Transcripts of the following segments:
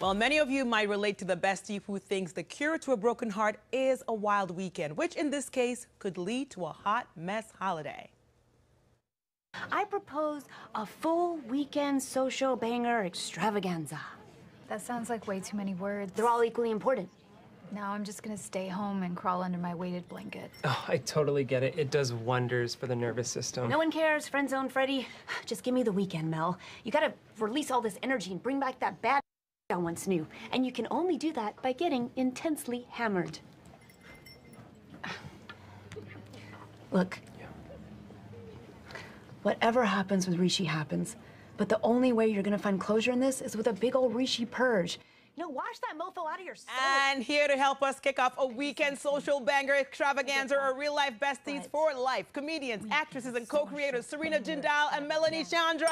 Well, many of you might relate to the bestie who thinks the cure to a broken heart is a wild weekend, which in this case could lead to a hot mess holiday. I propose a full weekend social banger extravaganza. That sounds like way too many words. They're all equally important. Now I'm just gonna stay home and crawl under my weighted blanket. Oh, I totally get it. It does wonders for the nervous system. No one cares, friend zone Freddy. Just give me the weekend, Mel. You gotta release all this energy and bring back that bad I once knew. And you can only do that by getting intensely hammered. Look. Yeah. Whatever happens with Rishi happens. But the only way you're gonna find closure in this is with a big old Rishi purge. No, wash that mofo out of your soul. And here to help us kick off a weekend social banger extravaganza or real-life besties for life, comedians, actresses, and co-creators Surina Jindal and Melanie Chandra.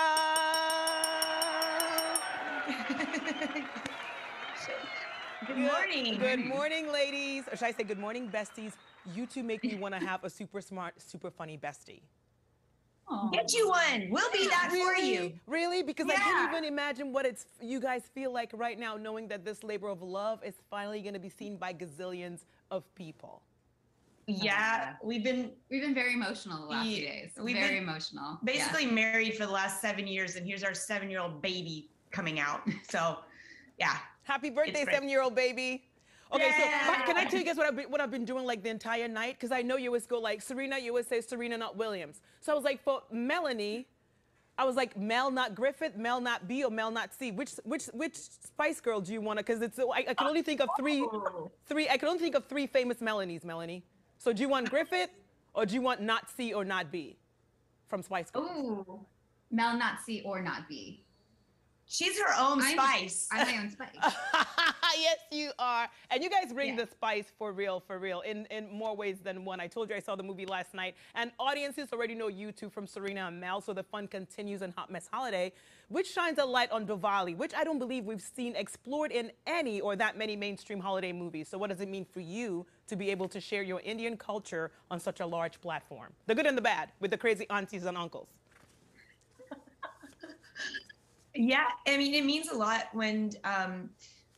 Good morning. Good morning, ladies. Or should I say good morning, besties? You two make me want to have a super smart, super funny bestie. Get you one. We'll be that for you. Really? Because I can't even imagine what it's you guys feel like right now, knowing that this labor of love is finally going to be seen by gazillions of people. Yeah, we've been very emotional the last few days. We've been very emotional. Basically married for the last 7 years, and here's our 7-year-old baby coming out. So, yeah. Happy birthday, 7-year-old baby. Okay, so can I tell you guys what I've been doing like the entire night? Because I know you always go like, Surina, you always say Surina, not Williams. So I was like, for Melanie, I was like, Mel, not Griffith, Mel, not B, or Mel, not C. Which Spice Girl do you want to? Because it's I can only think of three famous Melanies, Melanie. So do you want Griffith, or do you want not C or not B, from Spice Girl? Ooh, Mel, not C or not B. She's her own spice. I'm my own spice. Yes, you are. And you guys bring the spice for real, in more ways than one. I told you I saw the movie last night, and audiences already know you two from Surina and Mel, so the fun continues in Hot Mess Holiday, which shines a light on Diwali, which I don't believe we've seen explored in any or that many mainstream holiday movies. So what does it mean for you to be able to share your Indian culture on such a large platform? The good and the bad, with the crazy aunties and uncles. Yeah, I mean, it means a lot when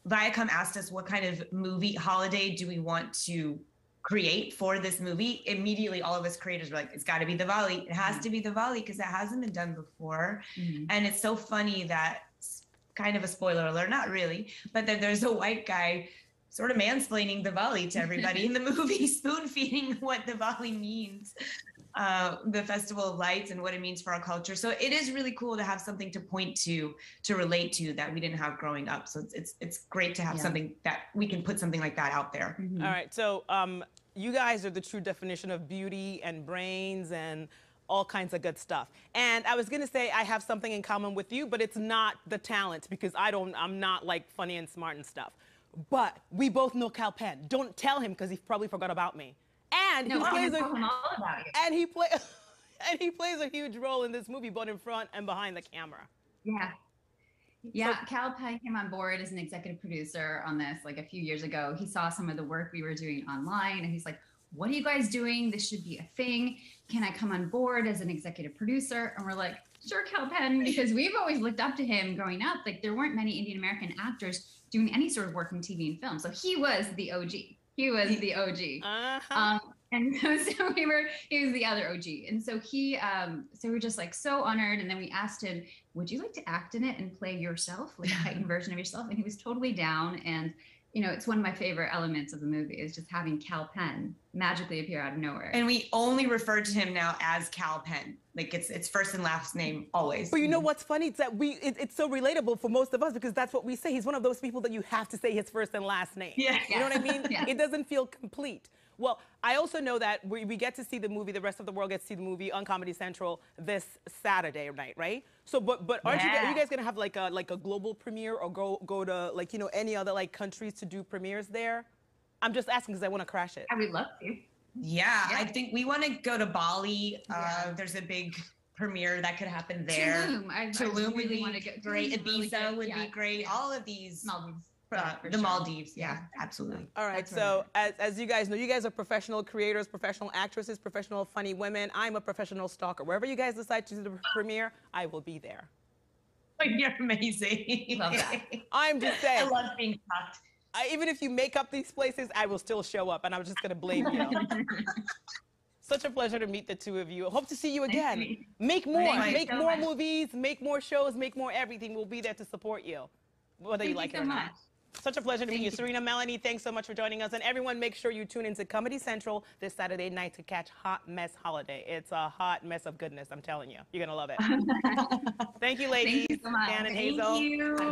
Viacom asked us what kind of movie holiday do we want to create for this movie. Immediately, all of us creators were like, it's got to be Diwali. It has to be Diwali because it hasn't been done before. And it's so funny that, kind of a spoiler alert, not really, but that there's a white guy sort of mansplaining Diwali to everybody in the movie, spoon-feeding what Diwali means. The Festival of Lights and what it means for our culture. So it is really cool to have something to point to relate to that we didn't have growing up. So it's great to have something that we can put something like that out there. All right, so you guys are the true definition of beauty and brains and all kinds of good stuff. And I was gonna say I have something in common with you, but it's not the talent because I'm not like funny and smart and stuff. But we both know Cal Penn. Don't tell him because he probably forgot about me. And he plays a huge role in this movie, both in front and behind the camera. Yeah. So, Cal Penn came on board as an executive producer on this like a few years ago. He saw some of the work we were doing online, and he's like, "What are you guys doing? This should be a thing. Can I come on board as an executive producer?" And we're like, "Sure, Cal Penn," because we've always looked up to him growing up. Like there weren't many Indian American actors doing any sort of work in TV and film, so he was the OG. He was the OG. And so he was the other OG. And so so we were just like so honored. And then we asked him, would you like to act in it and play yourself, like a heightened version of yourself? And he was totally down. And, you know, it's one of my favorite elements of the movie is just having Cal Penn magically appear out of nowhere. And we only refer to him now as Cal Penn. Like it's first and last name always. But you know what's funny? It's that it's so relatable for most of us because that's what we say. He's one of those people that you have to say his first and last name. Yeah. You know what I mean? Yeah. It doesn't feel complete. Well, I also know that we get to see the movie, the rest of the world gets to see the movie on Comedy Central this Saturday night, right? So, but are you guys going to have like a global premiere or go to like, you know, any other like countries to do premieres there? I'm just asking because I want to crash it. I would love to. Yeah, I think we want to go to Bali. There's a big premiere that could happen there. Tulum really would be great. Ibiza would be great. All of these. Maldives. The Maldives, absolutely. All right, so as you guys know, you guys are professional creators, professional actresses, professional funny women. I'm a professional stalker. Wherever you guys decide to do the premiere, I will be there. You're amazing. Love that. I'm just saying. I love being talked. Even if you make up these places, I will still show up, and I'm just going to blame you. Such a pleasure to meet the two of you. Hope to see you again. Make more. Make more movies. Make more shows. Make more everything. We'll be there to support you, whether you like it or not. Such a pleasure to meet you. Surina, Melanie, thanks so much for joining us. And everyone, make sure you tune into Comedy Central this Saturday night to catch Hot Mess Holiday. It's a hot mess of goodness, I'm telling you. You're going to love it. Thank you, ladies. Thank you so much. Dan and Hazel. Thank you.